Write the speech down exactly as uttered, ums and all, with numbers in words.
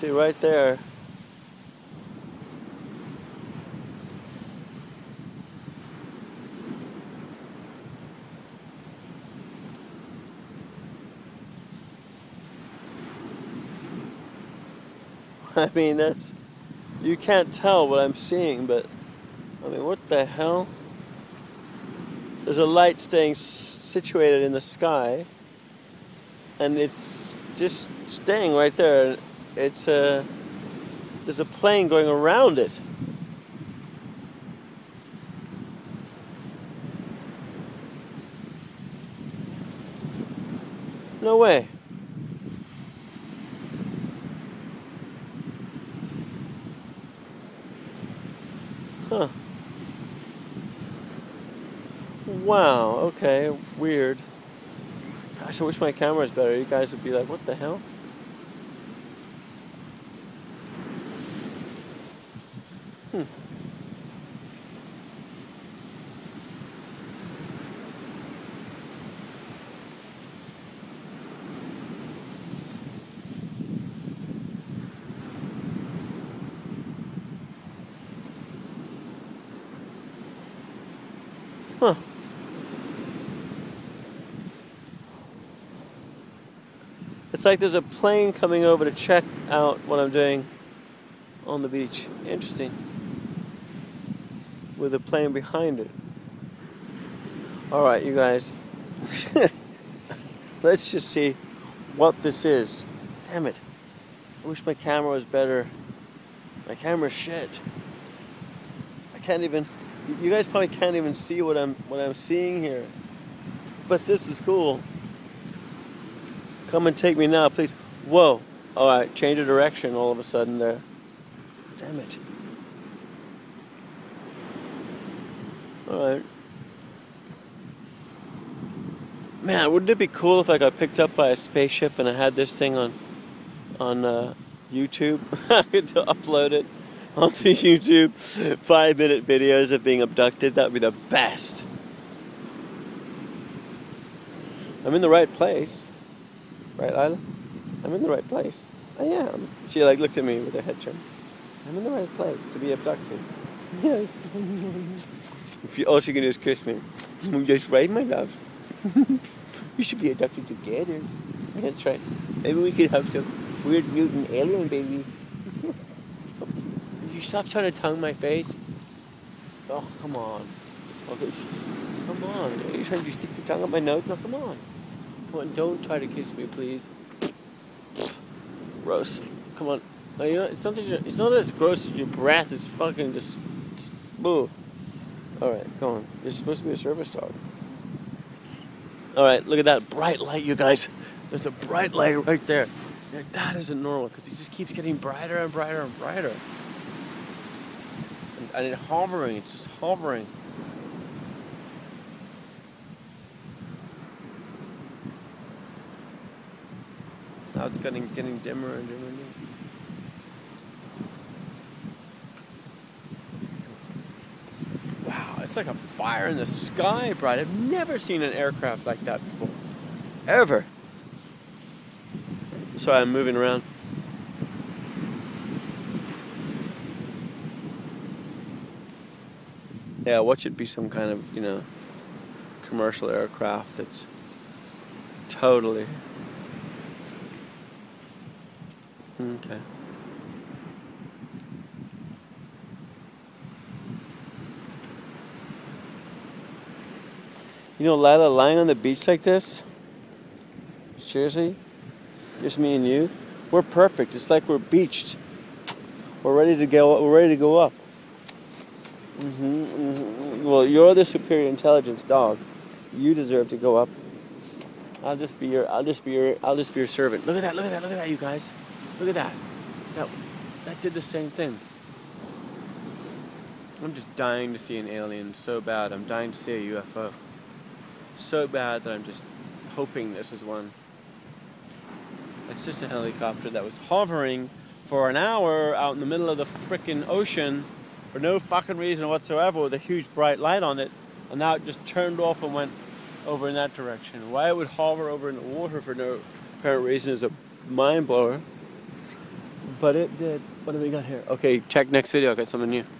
See right there. I mean, that's, you can't tell what I'm seeing, but I mean, what the hell? There's a light staying s situated in the sky, and it's just staying right there. It's a, there's a plane going around it. No way. Huh. Wow, okay, weird. Gosh, I wish my camera was better. You guys would be like, what the hell? Hmm. Huh. It's like there's a plane coming over to check out what I'm doing on the beach. Interesting. With a plane behind it. Alright, you guys. Let's just see what this is. Damn it. I wish my camera was better. My camera's shit. I can't even... You guys probably can't even see what I'm what I'm seeing here, but this is cool. Come and take me now, please. Whoa! All right, change of direction all of a sudden there. Damn it! All right. Man, wouldn't it be cool if I got picked up by a spaceship and I had this thing on on uh, YouTube? I could upload it onto YouTube. Five minute videos of being abducted. That would be the best. I'm in the right place. Right, Isla? I'm in the right place. I am. She like looked at me with her head turned. I'm in the right place to be abducted. Yeah. All she can do is kiss me. That's right, my love. You should be abducted together. That's right. Maybe we could have some weird mutant alien baby. Stop trying to tongue my face. Oh, come on. Okay, come on. Are you trying to stick your tongue up my nose? No, come on. Come on, don't try to kiss me, please. Gross. Come on. No, you know, it's, something, it's not that it's gross as your breath. It's fucking just... just boo. Alright, go on. You're supposed to be a service dog. Alright, look at that bright light, you guys. There's a bright light right there. Now, that isn't normal, because it just keeps getting brighter and brighter and brighter. And it's hovering, it's just hovering. Now it's getting getting dimmer and dimmer and dimmer. Wow, it's like a fire in the sky, Brad. I've never seen an aircraft like that before. Ever. Sorry, I'm moving around. Yeah, what should be some kind of, you know, commercial aircraft that's totally... Okay. You know, Lila, lying on the beach like this, seriously, just me and you, we're perfect. It's like we're beached. We're ready to go, we're ready to go up. Mm-hmm, mm-hmm. Well, you're the superior intelligence dog. You deserve to go up. I'll just be your, I'll just be your, I'll just be your servant. Look at that! Look at that! Look at that! You guys, look at that. That, that did the same thing. I'm just dying to see an alien so bad. I'm dying to see a U F O so bad that I'm just hoping this is one. It's just a helicopter that was hovering for an hour out in the middle of the frickin' ocean. For no fucking reason whatsoever, with a huge bright light on it, and now it just turned off and went over in that direction. Why it would hover over in the water for no apparent reason is a mind blower. but it did. What do we got here? Okay, check next video. I got something new.